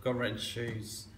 I've got red shoes.